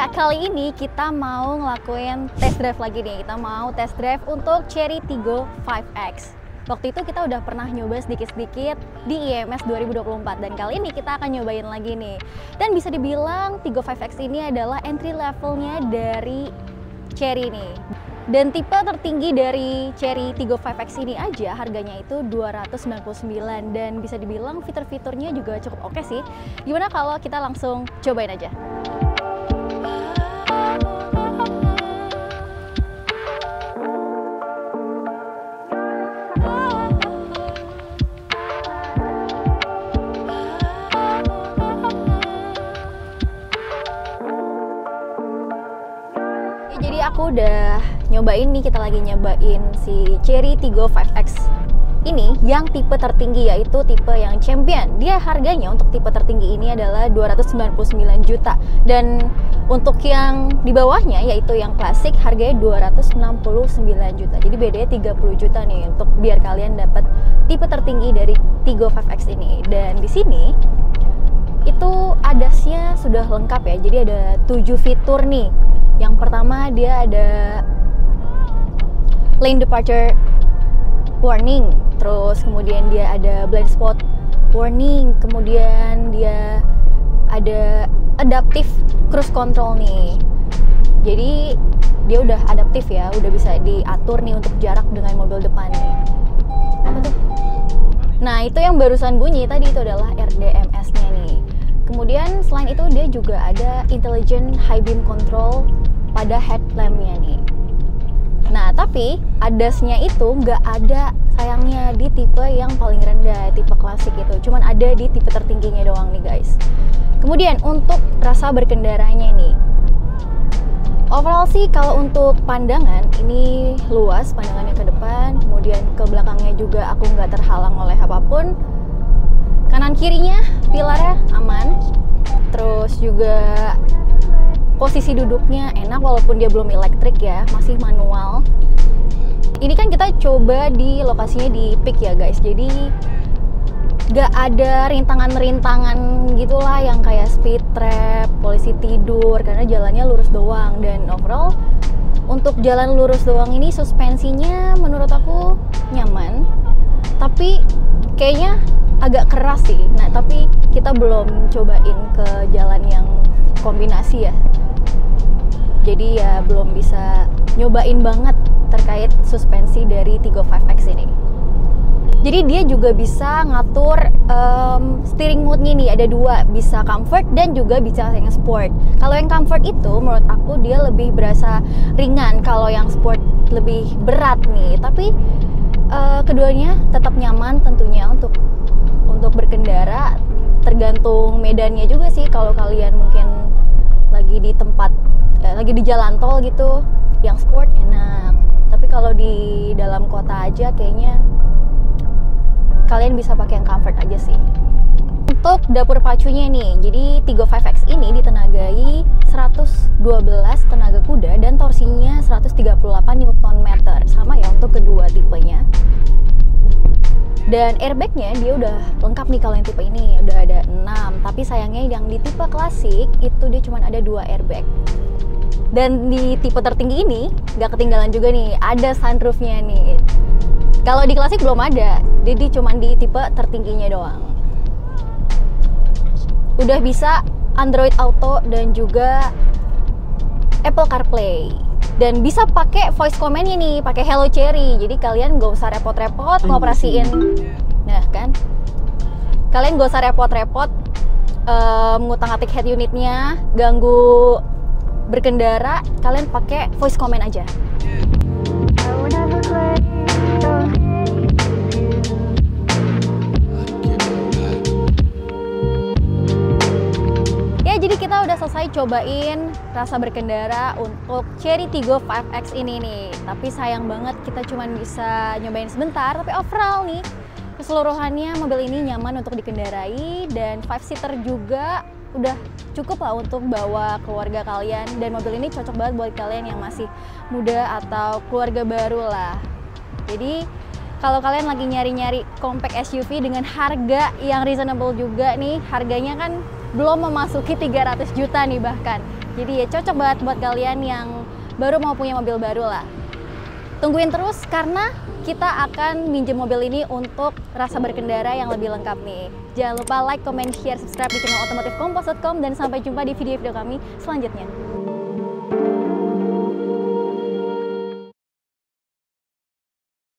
Ya, kali ini kita mau ngelakuin test drive lagi nih. Kita mau test drive untuk Chery Tiggo 5X. Waktu itu kita udah pernah nyoba sedikit-sedikit di IIMS 2024 dan kali ini kita akan nyobain lagi nih. Dan bisa dibilang Tiggo 5X ini adalah entry levelnya dari Chery nih. Dan tipe tertinggi dari Chery Tiggo 5X ini aja harganya itu 299 dan bisa dibilang fitur-fiturnya juga cukup oke sih. Gimana kalau kita langsung cobain aja? Jadi aku udah nyobain nih, kita lagi nyobain si Chery Tiggo 5X ini yang tipe tertinggi, yaitu tipe yang champion. Dia harganya untuk tipe tertinggi ini adalah 299 juta, dan untuk yang di bawahnya yaitu yang klasik harganya 269 juta. Jadi bedanya 30 juta nih untuk biar kalian dapat tipe tertinggi dari Tiggo 5X ini. Dan di sini itu ADAS-nya sudah lengkap ya, jadi ada 7 fitur nih. Yang pertama dia ada lane departure warning, terus kemudian dia ada blind spot warning, kemudian dia ada adaptive cruise control nih. Jadi dia udah adaptif ya, udah bisa diatur nih untuk jarak dengan mobil depan nih. Apa tuh? Nah, itu yang barusan bunyi tadi itu adalah RDMS-nya nih. Kemudian selain itu dia juga ada intelligent high beam control pada headlampnya nih. Nah, tapi ADAS-nya itu nggak ada sayangnya di tipe yang paling rendah, tipe klasik itu. Cuman ada di tipe tertingginya doang nih guys. Kemudian untuk rasa berkendaranya nih, overall sih kalau untuk pandangan ini luas pandangannya ke depan, kemudian ke belakangnya juga aku nggak terhalang oleh apapun. Kanan kirinya pilarnya aman, terus juga posisi duduknya enak walaupun dia belum elektrik ya, masih manual. Ini kan kita coba di lokasinya di peak ya guys, jadi gak ada rintangan-rintangan gitulah yang kayak speed trap, polisi tidur, karena jalannya lurus doang. Dan overall untuk jalan lurus doang ini suspensinya menurut aku nyaman, tapi kayaknya agak keras sih. Nah, tapi kita belum cobain ke jalan yang kombinasi ya, jadi ya belum bisa nyobain banget terkait suspensi dari Tiggo 5X ini. Jadi dia juga bisa ngatur steering mode-nya nih, ada 2, bisa comfort dan juga bisa yang sport. Kalau yang comfort itu menurut aku dia lebih berasa ringan, kalau yang sport lebih berat nih. Tapi keduanya tetap nyaman tentunya untuk berkendara, tergantung medannya juga sih. Kalau kalian mungkin lagi di tempat lagi di jalan tol gitu, yang sport enak. Tapi kalau di dalam kota aja kayaknya kalian bisa pakai yang comfort aja sih. Untuk dapur pacunya nih, jadi Tiggo 5X ini ditenagai 112 tenaga kuda dan torsinya 138 Nm, sama ya untuk kedua tipenya. Dan airbagnya dia udah lengkap nih, kalau yang tipe ini udah ada 6, tapi sayangnya yang di tipe klasik itu dia cuma ada 2 airbag. Dan di tipe tertinggi ini nggak ketinggalan juga nih, ada sunroofnya nih. Kalau di klasik belum ada, jadi cuma di tipe tertingginya doang. Udah bisa Android Auto dan juga Apple CarPlay. Dan bisa pakai voice command-nya nih, pakai Hello Cherry. Jadi kalian gak usah repot-repot ngoperasiin. Nah kan, kalian gak usah repot-repot ngutak-ngatik head unitnya, ganggu berkendara. Kalian pakai voice command aja. Jadi kita udah selesai cobain rasa berkendara untuk Chery Tiggo 5X ini nih. Tapi sayang banget kita cuma bisa nyobain sebentar. Tapi overall nih, keseluruhannya mobil ini nyaman untuk dikendarai. Dan 5-seater juga udah cukup lah untuk bawa keluarga kalian. Dan mobil ini cocok banget buat kalian yang masih muda atau keluarga baru lah. Jadi kalau kalian lagi nyari-nyari compact SUV dengan harga yang reasonable juga nih, harganya kan belum memasuki 300 juta nih bahkan. Jadi ya cocok banget buat kalian yang baru mau punya mobil baru lah. Tungguin terus karena kita akan minjem mobil ini untuk rasa berkendara yang lebih lengkap nih. Jangan lupa like, comment, share, subscribe di channel otomotifkompos.com dan sampai jumpa di video-video kami selanjutnya.